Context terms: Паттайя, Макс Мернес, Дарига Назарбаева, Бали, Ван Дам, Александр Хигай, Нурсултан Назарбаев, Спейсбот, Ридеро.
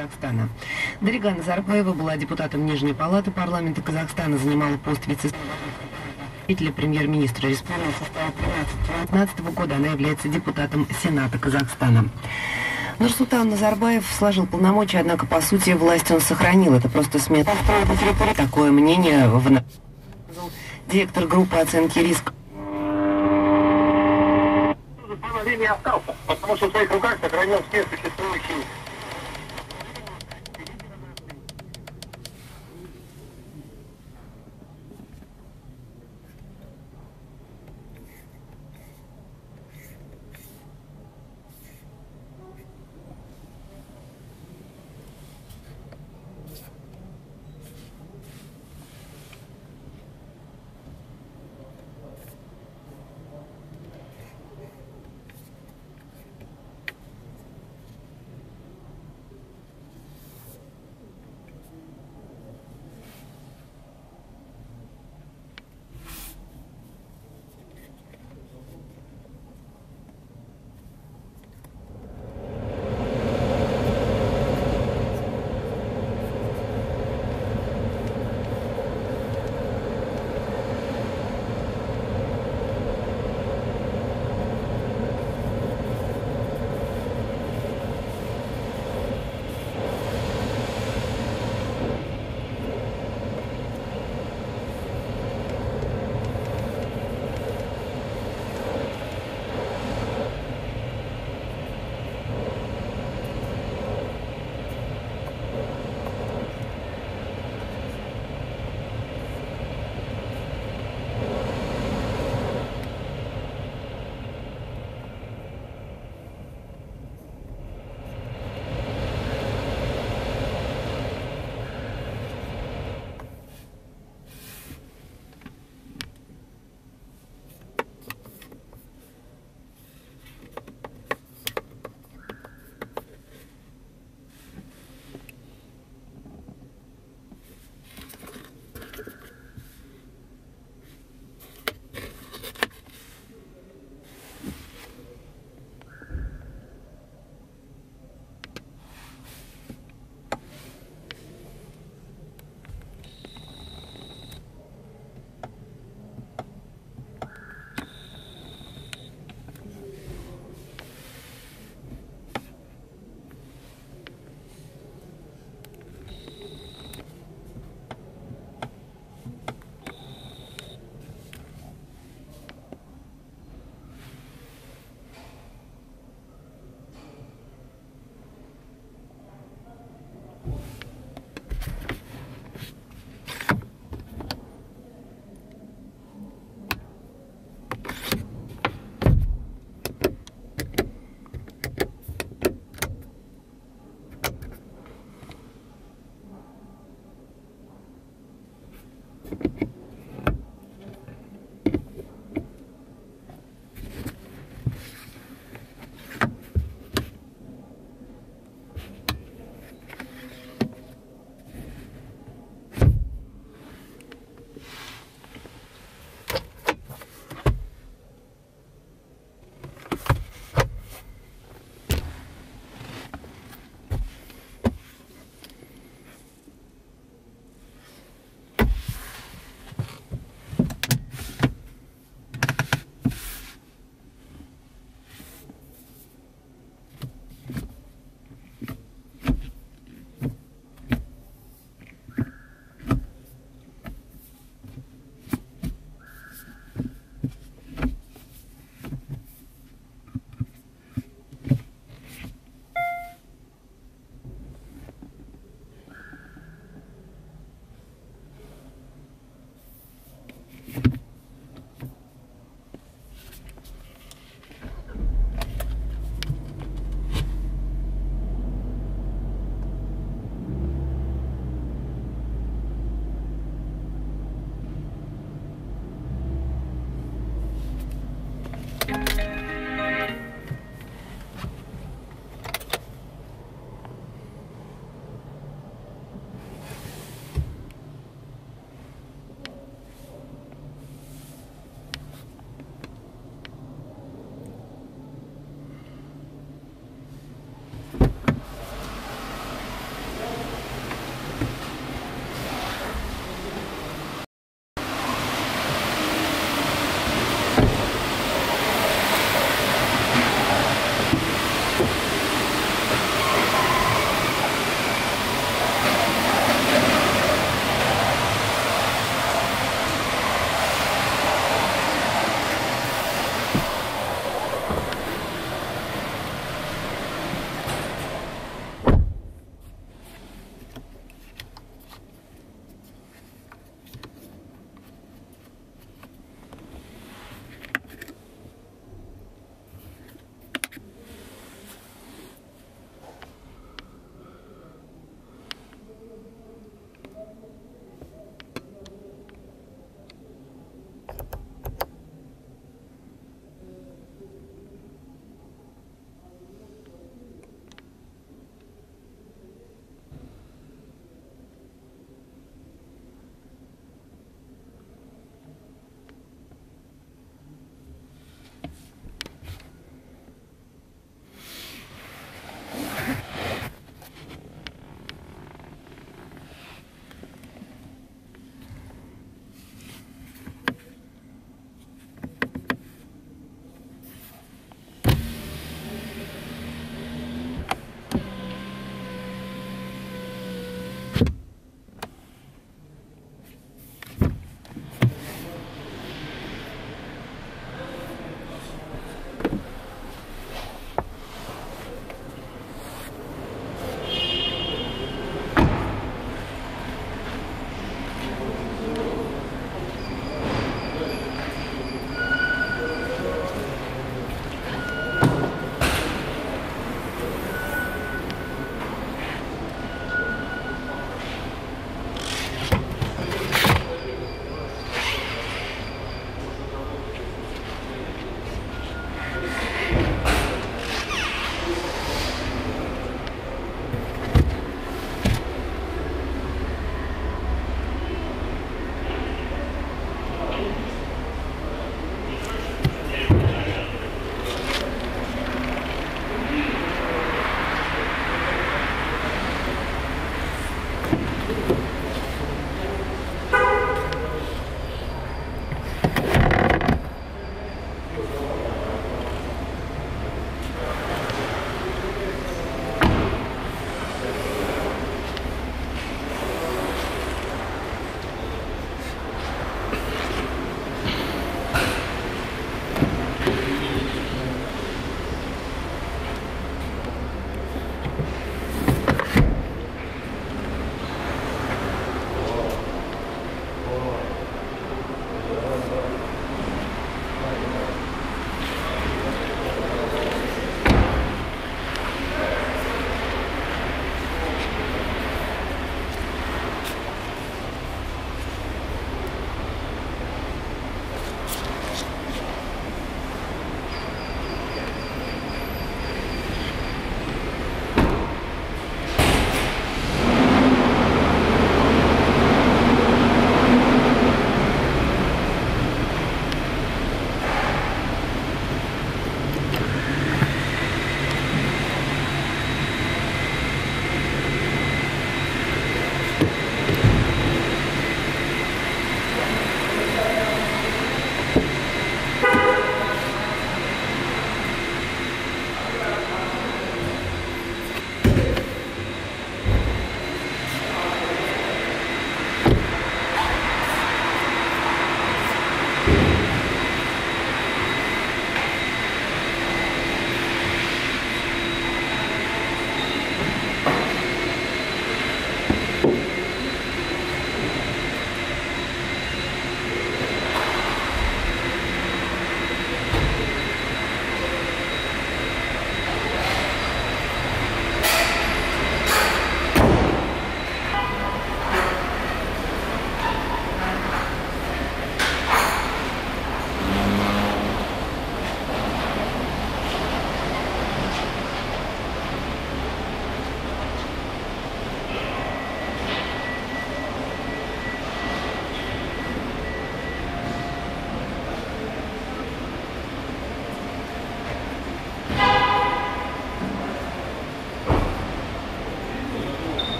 Казахстана. Дарига Назарбаева была депутатом Нижней палаты парламента Казахстана, занимала пост вице-председателя премьер-министра республики. С 2015 года она является депутатом Сената Казахстана. Нурсултан Назарбаев сложил полномочия, однако, по сути, власть он сохранил. Это просто смета. Такое мнение высказал директор группы оценки риска. Времени остался, потому что в своих руках сохранил все существующие.